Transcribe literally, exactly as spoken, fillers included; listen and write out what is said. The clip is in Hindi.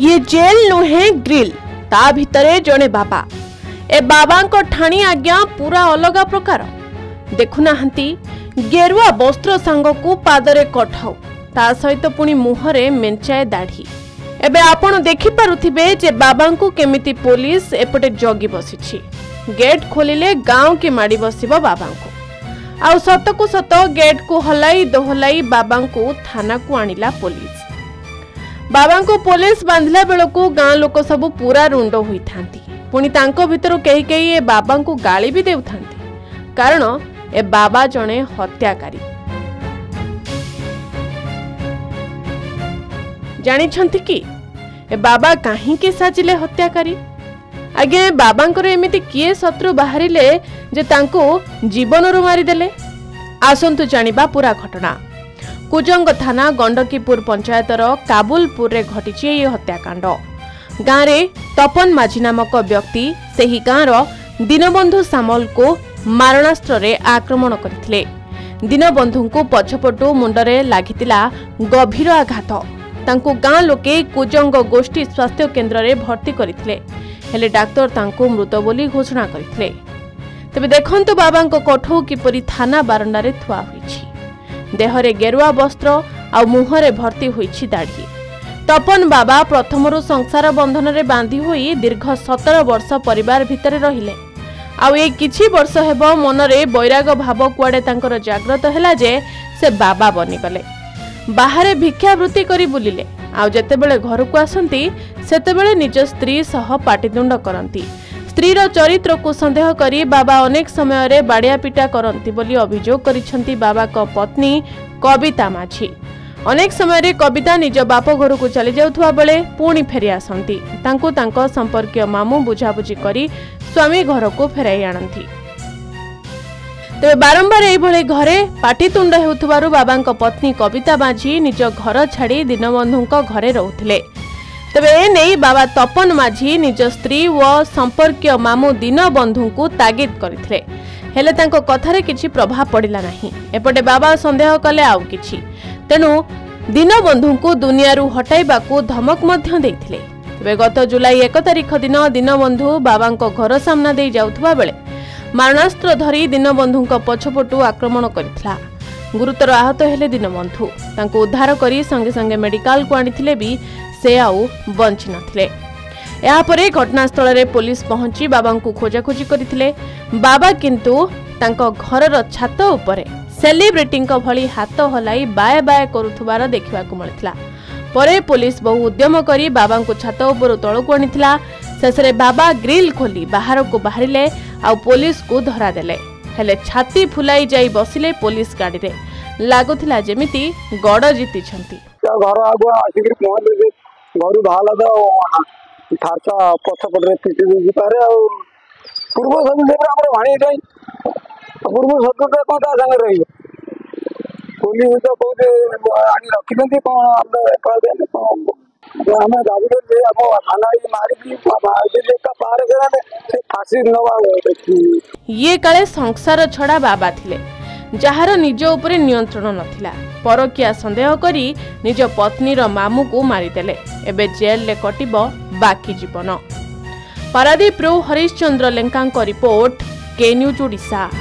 ये जेल नुहे ग्रिल ता भितरे जड़े बाबा ए बाबा को ठाणी आज्ञा पूरा अलग प्रकार देखुना गेरुआ वस्त्र सांग को पादरे कठाऊ ता सहित पुणी मुहरे मेंचाए दाढ़ी एबे आपण देखि पारुथिबे जे बाबा को केमिति पुलिस एपटे जगी बसिछि। गेट खोलिले गांव के माड़ी बसिबो बाबा को आउ सत को सत गेट को हलाई दोहलाई बाबा को थाना को आनिला पुलिस। बाबा को पुलिस बांधला बेल को गांव लोक सब पूरा रुंड होई थांती। पुणी तांको भितरु केही केही ए बाबा को गाली भी देउथांती कारण ए बाबा जने हत्याकारी जानी छंती की ए बाबा कहीं के साजिले हत्याकारी आगे बाबा एमती किए शत्रु बाहरिले जे तांको जीवन रू मारिदेले। आसंतु जानिबा पूरा घटना। कुजंग थाना गंडकीपुर पंचायतर काबुलपुर रे घटिछि ए हत्याकांड। गाँव रे तपन माझी नामक व्यक्ति सेही गाँवर दीनबंधु सामल को मारणास्त्र रे आक्रमण करथिले। दीनबंधु को पछपटु मुंडरे लागितिला गभीर आघात। तांको गाँ लोके कुजंग गोष्ठी स्वास्थ्य केन्द्र रे भर्ती करथिले हेले डाक्टर तांको मृत बोली घोषणा करथिले। तबे देखंतु बाबांको कोठो किपरि थाना बारंडा रे थुआ होईछि। देहरे गेरुआ वस्त्र आ मुहरे भर्ती होईछि दाढ़ी। तपन बाबा प्रथमरु संसार बंधन रे बांधी होई दीर्घ सत्रह वर्ष परिवार भितरे रहिले। आउ ये किछि वर्ष हेब मनरे बैराग भाव कुआडे तांकर जागृत हैला जे से बाबा बनि गले। बाहरे भिक्षावृत्ति करी बुलिले आउ जेतेबेले घर को आसंती सेतेबेले निज स्त्री सह पाटिदुंड करंती। स्त्रीर चरित्र को संदेह करी बाबा अनेक समय रे बाड़िया पिटा करंती बोली अभियोग करिछंती बाबा को पत्नी कविता माझी। अनेक समय रे कविता निज बाप घर को चली जाउथुवा बेले पुणी फेरी आसंती। तांको तांको संपर्कीय मामू बुझाबुझी करी स्वामी घर को फेराई आनती। तेज बारंबार ये घरे पाटितुंड होउथुवारु बाबांको पत्नी कविता माझी निज घर छाड़ी दीनबंधुंको घरे रहउथिले। तेबे ए नेई बाबा तपन माझी निज स्त्री व संपर्कीय मामू दीनबंधुंको तागिद करिथिले हेले तांको कथारे किछि प्रभाव पड़िला नाही। एपटे बाबा संदेह कले आउ किछि तेनु दीनबंधुंको दुनियारू हटाइबाकू धमक मध्य देथिले। तेबे गत जुलाई एक तारिख दिन दीनबंधु बाबांको घर सामना देई जाउथुवा बेले मारणास्त्र धरी दीनबंधुंको पछपटु आक्रमण करितला। गुरुतर आहत हेले दीनबंधु। तांको उद्धार करी संगे संगे मेडिकल को आनिथिले भी से आउ बंचि नथिले। एहा परे घटनास्थल रे पुलिस पहुंची बाबांको खोजाखोजी करितले। बाबा किंतु तांको घरर छात उपरे सेलिब्रिटींको भली हात हलाई बाय बाय करुथुबार देखिबाकू मिलितला। परे पुलिस बहु उद्यम करी बाबांको छात उपरु तळकु आनिथिला। शेषरे बाबा ग्रिल खोली बाहर को बाहरिले आउ पुलिस को धरा देले हेले छाती फुलाई जाई बसिले पुलिस गाड़ी रे। लागुथिला जेमिति गड जीति छंती। घर आगु आसिकरी पहुंचले जे घरु भाला द थारचा पछपट रे पिटि देजी पारे आउ पूर्व संग रे हमर भाणी जाई पूर्व संग रे कोता संग रही पुलिस तो बहुत आनी रखिनती कोन हमरे पर देले तो हमें दाबी दे अब थाना ही मारी की बाजे दे का पार करा दे ये काले संसार छड़ा बाबा थिले जहार निज उपरे नियंत्रण नथिला। परकिया संदेह करी निज पत्नीर मामू को मारिदेले। एबे जेल ले कटिबो बाकी जीवन। पारादीप रो हरीश चंद्र लेंका रिपोर्ट के न्यूज ओडिशा।